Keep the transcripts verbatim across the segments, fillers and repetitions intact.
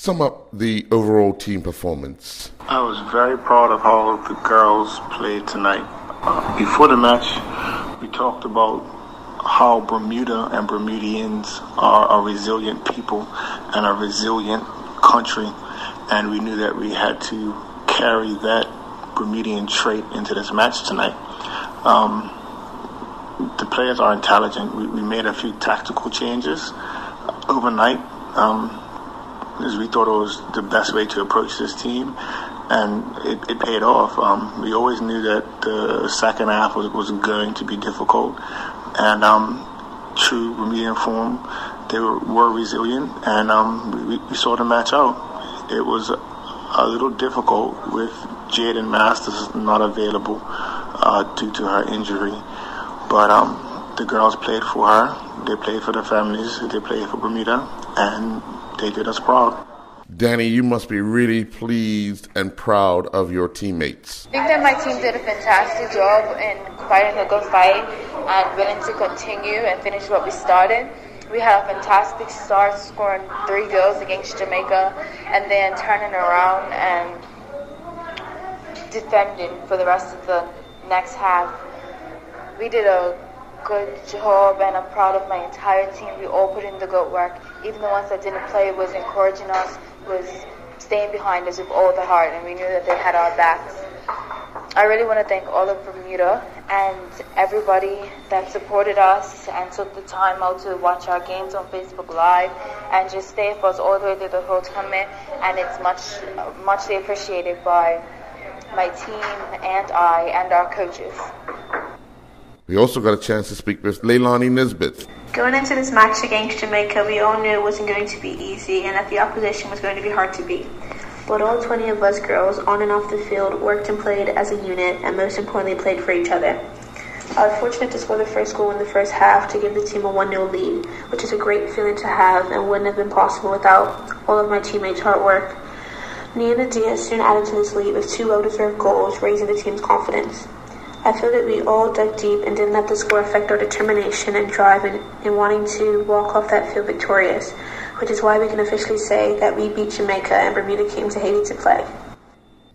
sum up the overall team performance? I was very proud of how the girls played tonight. Uh, before the match, we talked about how Bermuda and Bermudians are a resilient people and a resilient country, and we knew that we had to carry that Bermudian trait into this match tonight. Um, the players are intelligent. We, we made a few tactical changes overnight um, because we thought it was the best way to approach this team, and it, it paid off. Um, we always knew that the second half was, was going to be difficult, and um, true Bermudian form, they were, were resilient, and um, we, we saw the match out. It was a little difficult with Jaden Masters not available uh, due to her injury, but um, the girls played for her, they played for the families, they played for Bermuda, and they did us proud. Danny, you must be really pleased and proud of your teammates. I think that my team did a fantastic job in fighting a good fight and willing to continue and finish what we started. We had a fantastic start, scoring three goals against Jamaica and then turning around and defending for the rest of the next half. We did a good job, and I'm proud of my entire team. We all put in the good work. Even the ones that didn't play was encouraging us, was staying behind us with all the heart, and we knew that they had our backs. I really want to thank all of Bermuda and everybody that supported us and took the time out to watch our games on Facebook Live and just stay for us all the way through the whole tournament, and it's much, muchly appreciated by my team and I and our coaches. We also got a chance to speak with Leilani Nisbet. Going into this match against Jamaica, we all knew it wasn't going to be easy and that the opposition was going to be hard to beat. But all twenty of us girls, on and off the field, worked and played as a unit and most importantly played for each other. I was fortunate to score the first goal in the first half to give the team a one nil lead, which is a great feeling to have and wouldn't have been possible without all of my teammates' hard work. Nina Diaz soon added to this lead with two well-deserved goals, raising the team's confidence. I feel that we all dug deep and didn't let the score affect our determination and drive in, in wanting to walk off that field victorious, which is why we can officially say that we beat Jamaica and Bermuda came to Haiti to play.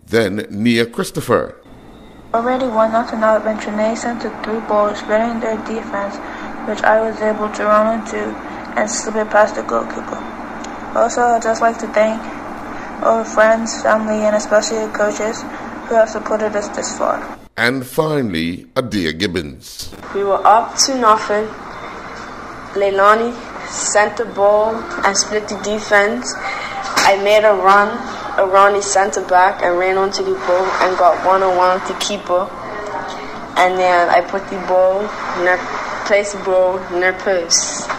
Then Nia Christopher. Already one nothing up when Trinae sent the three balls better in their defense, which I was able to run into and slip it past the goalkeeper. Also, I'd just like to thank all friends, family, and especially the coaches who have supported us this far. And finally, Adia Gibbons. We were up to nothing. Leilani sent the ball and split the defense. I made a run around the center back and ran onto the goal and got one-on-one with the keeper. And then I put the ball, near, placed the ball near post.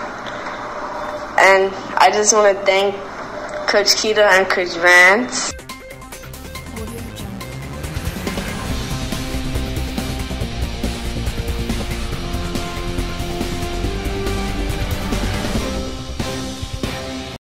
And I just want to thank Coach Keita and Coach Vance.